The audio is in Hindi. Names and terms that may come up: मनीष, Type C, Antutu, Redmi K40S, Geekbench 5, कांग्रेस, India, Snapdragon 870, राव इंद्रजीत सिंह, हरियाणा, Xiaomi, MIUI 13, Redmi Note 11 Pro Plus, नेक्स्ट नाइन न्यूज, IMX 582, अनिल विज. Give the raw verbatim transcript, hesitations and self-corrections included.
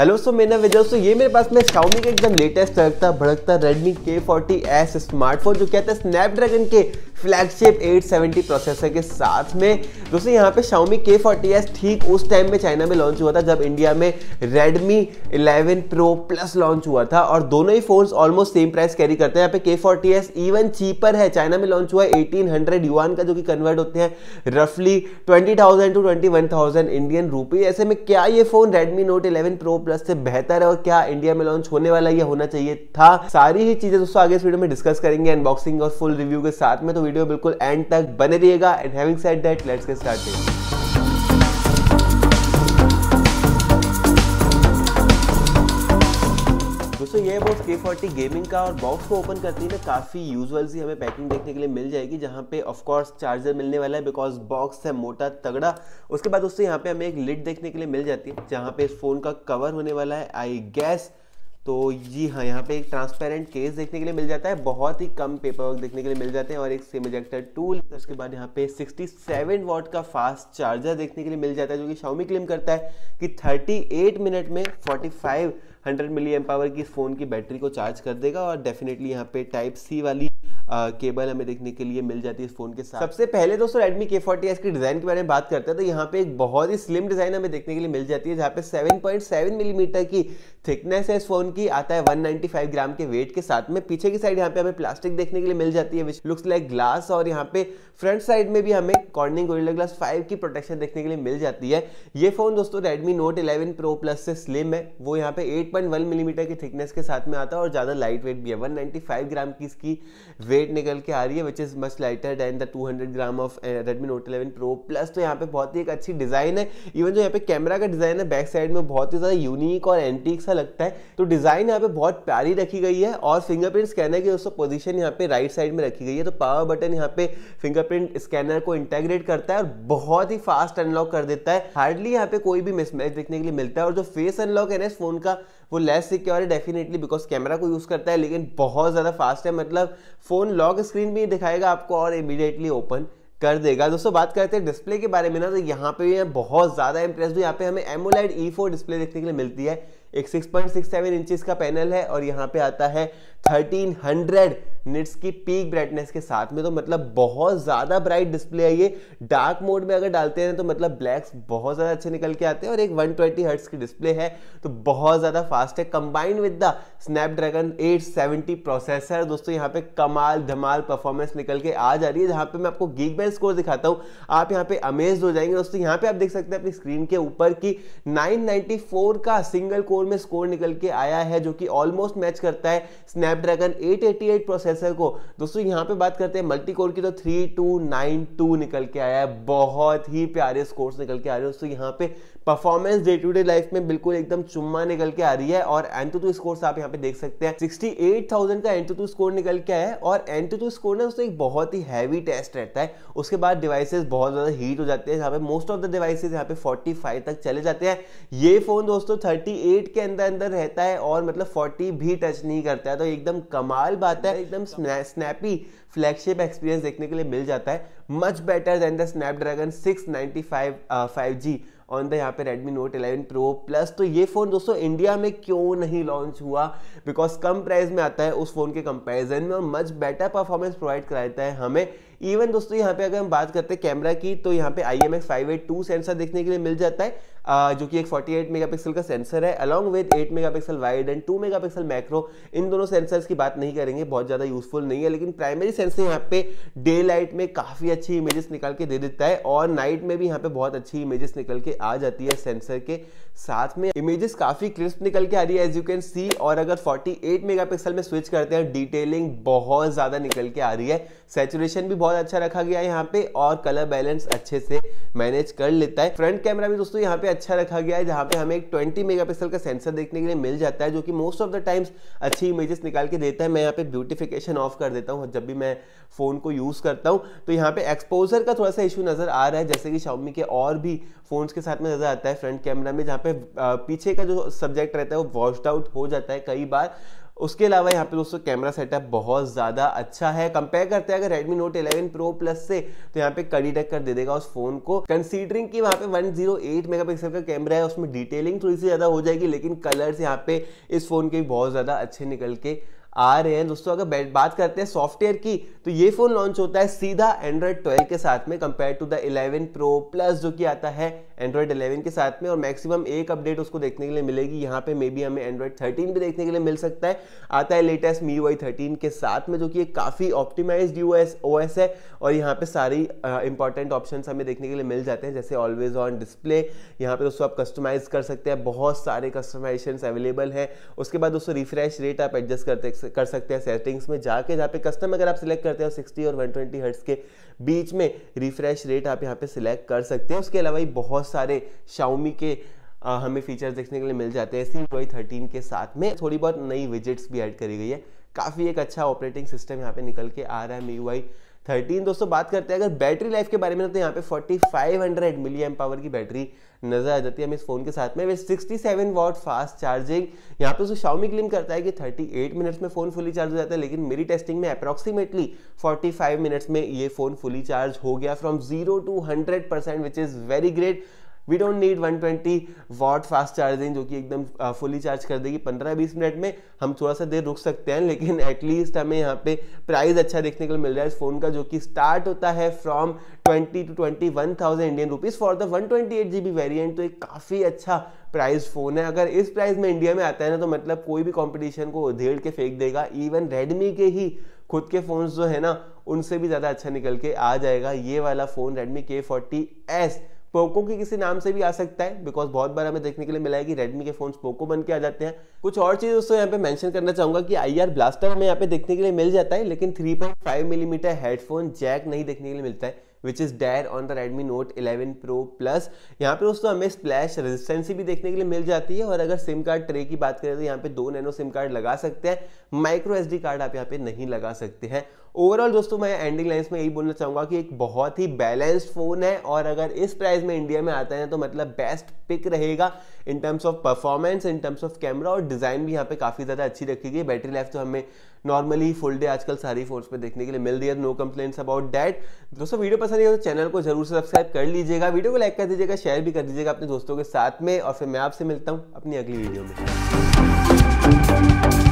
हेलो सो मेरा नाम विजय। सो ये मेरे पास में Xiaomi का एकदम लेटेस्ट तड़कता भड़कता Redmi K forty S smartphone जो कहते हैं स्नैपड्रैगन के फ्लैगशिप एट सेवेंटी प्रोसेसर के साथ में। दोस्तों यहाँ पे Xiaomi K फोर्टी S ठीक उस टाइम में चाइना में लॉन्च हुआ था जब इंडिया में Redmi eleven pro plus launch हुआ था, और दोनों ही phones almost same price carry करते हैं। यहाँ पे K forty S even cheaper है, चाइना में लॉन्च हुआ है एटीन हंड्रेड युआन का, जो कि कन्वर्ट होते हैं रफली twenty thousand to twenty one thousand Indian rupee. ऐसे में क्या ये phone Redmi Note eleven pro plus से बेहतर है, और क्या इंडिया में लॉन्च होने वाला यह होना चाहिए था? सारी ही चीजें दोस्तों आगे इस वीडियो में डिस्कस करेंगे अनबॉक्सिंग और फुल रिव्यू के साथ में, तो वीडियो बिल्कुल एंड तक बने रहिएगा। And having said that, let's get started. दोस्तों ये बॉक्स K फोर्टी गेमिंग का, और बॉक्स को ओपन करते ही ना काफ़ी यूजुअल सी हमें पैकिंग देखने के लिए मिल जाएगी, जहाँ पे ऑफ कोर्स चार्जर मिलने वाला है बिकॉज बॉक्स है मोटा तगड़ा। उसके बाद दोस्तों यहाँ पे हमें एक लिड देखने के लिए मिल जाती है जहाँ पे इस फ़ोन का कवर होने वाला है आई गैस। तो जी हाँ, यहाँ पे एक ट्रांसपेरेंट केस देखने के लिए मिल जाता है, बहुत ही कम पेपर वर्क देखने के लिए मिल जाते हैं, और एक सिम इजेक्टर टूल। उसके बाद यहाँ पे सिक्सटी सेवन वॉट का फास्ट चार्जर देखने के लिए मिल जाता है, जो कि Xiaomi क्लेम करता है कि थर्टी एट मिनट में forty five hundred milliamp power की इस फ़ोन की बैटरी को चार्ज कर देगा। और डेफिनेटली यहाँ पे टाइप सी वाली आ, केबल हमें देखने के लिए मिल जाती है इस फोन के साथ। सबसे पहले दोस्तों Redmi K फोर्टी S की डिज़ाइन के बारे में बात करते हैं, तो यहाँ पे एक बहुत ही स्लिम डिज़ाइन हमें देखने के लिए मिल जाती है, जहाँ पे सेवन पॉइंट सेवन मिलीमीटर की थिकनेस है इस फोन की, आता है वन नाइन्टी फाइव ग्राम के वेट के साथ में। पीछे की साइड यहाँ पे हमें प्लास्टिक देखने के लिए मिल जाती है विच लुक्स लाइक ग्लास, और यहाँ पे फ्रंट साइड में भी हमें कॉर्निंग गोरिल्ला ग्लास फाइव की प्रोटेक्शन देखने के लिए मिल जाती है। ये फोन दोस्तों Redmi Note eleven pro plus से स्लिम है, वो यहाँ पे एट पॉइंट वन मिलीमीटर की थिकनेस के साथ में आता है, और ज़्यादा लाइट वेट भी है। वन नाइन्टी फाइव ग्राम की इसकी वेट निकल के आ रही है which is much lighter than the two hundred gram of Redmi Note eleven pro plus. तो यहाँ पे बहुत ही एक अच्छी डिज़ाइन है। इवन जो यहाँ पे कैमरा का डिज़ाइन है बैक साइड में बहुत ही ज़्यादा यूनिक और एंटीक सा लगता है, तो डिज़ाइन यहाँ पे बहुत प्यारी रखी गई है। और फिंगरप्रिंट स्कैनर की दोस्तों पोजीशन यहाँ पे राइट साइड में रखी गई है, तो पावर बटन यहाँ पे फिंगरप्रिंट स्कैनर को इंटेग्रेट करता है और बहुत ही फास्ट अनलॉक कर देता है, हार्डली यहाँ पे कोई भी मिसमैच देखने के लिए मिलता है। और जो फेस अनलॉक है ना इस फोन का, वो लेस सिक्योर है डेफिनेटली बिकॉज कैमरा को यूज़ करता है, लेकिन बहुत ज़्यादा फास्ट है, मतलब फ़ोन लॉक स्क्रीन भी दिखाएगा आपको और इमीडिएटली ओपन कर देगा। दोस्तों बात करते हैं डिस्प्ले के बारे में ना, तो यहाँ पे मैं बहुत ज़्यादा इंप्रेस हूँ। यहाँ पे हमें एमोलाइड ई फोर डिस्प्ले देखने के लिए मिलती है, एक six point six seven inches का पैनल है, और यहाँ पे आता है थर्टीन हंड्रेड निट्स की पीक ब्राइटनेस के साथ में। तो मतलब बहुत ज़्यादा ब्राइट डिस्प्ले है ये। डार्क मोड में अगर डालते हैं तो मतलब ब्लैक्स बहुत ज़्यादा अच्छे निकल के आते हैं, और एक वन ट्वेंटी हर्ट्ज़ की डिस्प्ले है, तो बहुत ज़्यादा फास्ट है। Combined with the Snapdragon eight seventy processor दोस्तों यहाँ पे कमाल धमाल परफॉर्मेंस निकल के आ जा रही है। जहाँ पे मैं आपको गीकबेंच स्कोर दिखाता हूँ, आप यहाँ पे अमेज्ड हो जाएंगे दोस्तों। यहाँ पे आप देख सकते हैं अपनी स्क्रीन के ऊपर की नाइन नाइन्टी फोर का सिंगल कोर में स्कोर निकल के आया है, जो कि ऑलमोस्ट मैच करता है Snapdragon eight eighty eight processor को। दोस्तों यहाँ पे बात करते हैं मल्टी कोर की, तो थर्टी टू नाइंटी टू निकल के आया है, बहुत ही प्यारे स्कोर्स निकल के आ रहे हैं दोस्तों। यहाँ पे performance day to day life में बिल्कुल एकदम चुम्मा निकल के आ रही है। और एंटूटू स्कोर्स आप यहाँ पे देख सकते हैं, सिक्सटी एट थाउजेंड का एंटूटू स्कोर निकल के आया है, और एंटूटू स्कोर ना दोस्तों एक बहुत ही हैवी टेस्ट रहता है, उसके बाद डिवाइसेस बहुत ज़्यादा हीट हो जाते हैं, यहाँ पे मोस्ट ऑफ द डिवाइसेस यहाँ पे फोर्टी फाइव तक चले जाते हैं। ये फ़ोन दोस्तों थर्टी एट के अंदर अंदर रहता है, और मतलब फोर्टी भी टच नहीं करता है, तो एकदम कमाल बात है। एकदम स्नैपी फ्लैगशिप एक्सपीरियंस देखने के लिए मिल जाता है, much better than the Snapdragon six ninety five five G on the यहाँ पे Redmi Note eleven pro plus. तो ये फ़ोन दोस्तों इंडिया में क्यों नहीं लॉन्च हुआ? बिकॉज कम प्राइस में आता है उस फ़ोन के कंपैरिजन में, और मच बेटर परफॉर्मेंस प्रोवाइड कराता है हमें। इवन दोस्तों यहाँ पे अगर हम बात करते हैं कैमरा की, तो यहाँ पे I M X five eight two sensor देखने के लिए मिल जाता है, आ, जो कि एक फोर्टी एट मेगापिक्सल का सेंसर है, along with eight megapixel wide and two megapixel macro. इन दोनों सेंसर्स की बात नहीं करेंगे, बहुत ज़्यादा यूजफुल नहीं है, लेकिन प्राइमरी सेंसर यहाँ पे डे लाइट में काफ़ी अच्छी इमेजेस निकाल के दे देता है, और नाइट में भी यहाँ पे बहुत अच्छी इमेजेस निकल के आ जाती है सेंसर के साथ में। इमेजेस काफ़ी क्रिस्प निकल के आ रही है एज यू कैन सी, और अगर फोर्टी एट मेगापिक्सल में स्विच करते हैं डिटेलिंग बहुत ज़्यादा निकल के आ रही है, सैचुरेशन भी बहुत अच्छा रखा गया है यहाँ पे, और कलर बैलेंस अच्छे से मैनेज कर लेता है। फ्रंट कैमरा भी दोस्तों यहाँ पे अच्छा रखा गया है, जहाँ पे हमें एक ट्वेंटी मेगापिक्सल का सेंसर देखने के लिए मिल जाता है, जो कि मोस्ट ऑफ द टाइम्स अच्छी इमेजेस निकाल के देता है। मैं यहाँ पे ब्यूटिफिकेशन ऑफ कर देता हूँ जब भी मैं फ़ोन को यूज़ करता हूँ। तो यहाँ पे एक्सपोजर का थोड़ा सा इशू नज़र आ रहा है, जैसे कि Xiaomi के और भी फ़ोन्स के साथ में नज़र आता है फ्रंट कैमरा में, जहाँ पे पीछे का जो सब्जेक्ट रहता है वो वॉश्ड आउट हो जाता है कई बार, उसके अलावा यहाँ पे दोस्तों कैमरा सेटअप बहुत ज़्यादा अच्छा है। कंपेयर करते हैं अगर Redmi Note eleven pro plus से, तो यहाँ पे कड़ी टक्कर दे देगा उस फोन को। कंसीडरिंग कि वहाँ पे वन जीरो एट मेगापिक्सल का कैमरा है, उसमें डिटेलिंग थोड़ी सी ज़्यादा हो जाएगी, लेकिन कलर्स यहाँ पे इस फोन के बहुत ज़्यादा अच्छे निकल के आ रहे हैं। दोस्तों अगर बात करते हैं सॉफ्टवेयर की, तो ये फोन लॉन्च होता है सीधा एंड्रॉयड ट्वेल्व के साथ में, compare to the eleven pro plus जो कि आता है एंड्रॉयड इलेवन के साथ में, और मैक्सिमम एक अपडेट उसको देखने के लिए मिलेगी। यहाँ पे मे बी हमें एंड्रॉयड थर्टीन भी देखने के लिए मिल सकता है, आता है latest M I U I thirteen के साथ में, जो कि एक काफ़ी ऑप्टिमाइज्ड यूएस ओएस है, और यहाँ पे सारी इंपॉर्टेंट ऑप्शंस हमें देखने के लिए मिल जाते हैं, जैसे ऑलवेज ऑन डिस्प्ले। यहाँ पे दोस्तों आप कस्टमाइज कर सकते हैं, बहुत सारे कस्टमाइजेशन अवेलेबल हैं। उसके बाद दोस्तों रिफ्रेश रेट आप एडजस्ट करते कर सकते हैं सेटिंग्स में जाके, जहाँ पे कस्टम अगर आप सिलेक्ट करते हैं सिक्सटी और वन ट्वेंटी हर्ट्स के बीच में रिफ्रेश रेट आप यहाँ पे सिलेक्ट कर सकते हैं। उसके अलावा ये बहुत सारे Xiaomi के आ, हमें फीचर्स देखने के लिए मिल जाते हैं M I U I thirteen के साथ में। थोड़ी बहुत नई विजेट्स भी ऐड करी गई है, काफ़ी एक अच्छा ऑपरेटिंग सिस्टम यहाँ पे निकल के आ रहा है M I U I thirteen. दोस्तों बात करते हैं अगर बैटरी लाइफ के बारे में, तो यहाँ पे forty five hundred milliamp power की बैटरी नजर आ जाती है हमें इस फोन के साथ में, वे sixty seven watt fast charging. यहाँ पे उसको Xiaomi क्लेम करता है कि थर्टी एट मिनट्स में फ़ोन फुली चार्ज हो जाता है, लेकिन मेरी टेस्टिंग में अप्रॉक्सीमेटली फोर्टी फाइव मिनट्स में ये फ़ोन फुली चार्ज हो गया from zero to hundred percent, which is very great. We don't need one twenty watt fast charging जो कि एकदम फुली चार्ज कर देगी पंद्रह बीस मिनट में। हम थोड़ा सा देर रुक सकते हैं, लेकिन एटलीस्ट हमें यहाँ पे प्राइस अच्छा देखने के लिए मिल रहा है इस फ़ोन का, जो कि स्टार्ट होता है from twenty to twenty one thousand Indian rupees for the one twenty eight G B variant. तो एक काफ़ी अच्छा प्राइस फ़ोन है। अगर इस प्राइस में इंडिया में आता है ना, तो मतलब कोई भी कॉम्पिटिशन को उधेड़ के फेंक देगा। इवन रेडमी के ही खुद के फ़ोन जो है ना, उनसे भी ज़्यादा अच्छा निकल के आ जाएगा ये वाला phone. Redmi K forty S Poco के किसी नाम से भी आ सकता है, बिकॉज बहुत बार हमें देखने के लिए मिला है कि रेडमी के फोन्स पोको बन के आ जाते हैं। कुछ और चीज़ दोस्तों यहाँ पे मेंशन करना चाहूँगा कि आईआर ब्लास्टर हमें यहाँ पे देखने के लिए मिल जाता है, लेकिन three point five millimetre headphone jack नहीं देखने के लिए मिलता है, which is there on the Redmi Note eleven pro plus. यहाँ पे दोस्तों हमें स्प्लैश रेजिस्टेंसी भी देखने के लिए मिल जाती है। और अगर सिम कार्ड ट्रे की बात करें, तो यहाँ पे दो नैनो सिम कार्ड लगा सकते हैं, माइक्रो एसडी कार्ड आप यहाँ पे नहीं लगा सकते हैं। ओवरऑल दोस्तों मैं एंडिंग लाइन्स में यही बोलना चाहूँगा कि एक बहुत ही बैलेंस्ड फ़ोन है, और अगर इस प्राइस में इंडिया में आता है तो मतलब बेस्ट पिक रहेगा in terms of performance, in terms of camera, और डिज़ाइन भी यहाँ पे काफ़ी ज़्यादा अच्छी रखी गई। बैटरी लाइफ तो हमें नॉर्मली फुल डे आजकल सारी फोन्स पे देखने के लिए मिल रही है, नो कंप्लेंट्स अबाउट दैट। दोस्तों वीडियो पसंद आए तो चैनल को जरूर से सब्सक्राइब कर लीजिएगा, वीडियो को लाइक कर दीजिएगा, शेयर भी कर दीजिएगा अपने दोस्तों के साथ में, और फिर मैं आपसे मिलता हूँ अपनी अगली वीडियो में।